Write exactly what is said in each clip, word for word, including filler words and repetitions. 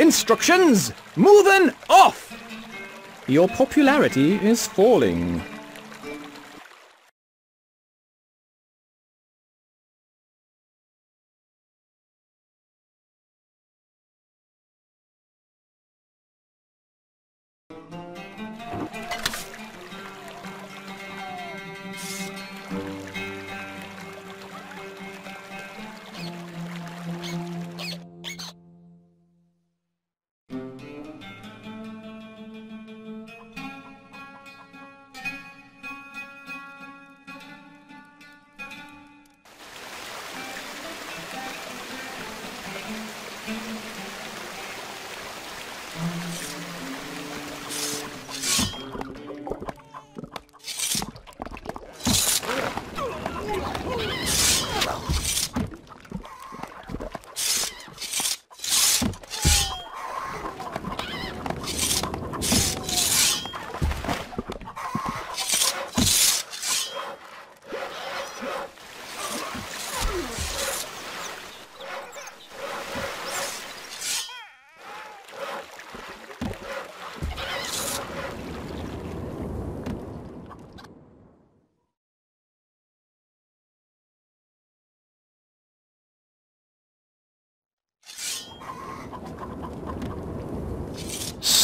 Instructions! Moving off! Your popularity is falling.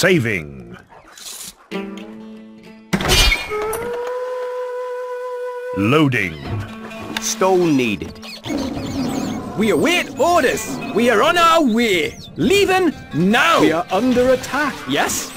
Saving. Loading. Stone needed. We await orders. We are on our way. Leaving now. We are under attack. Yes?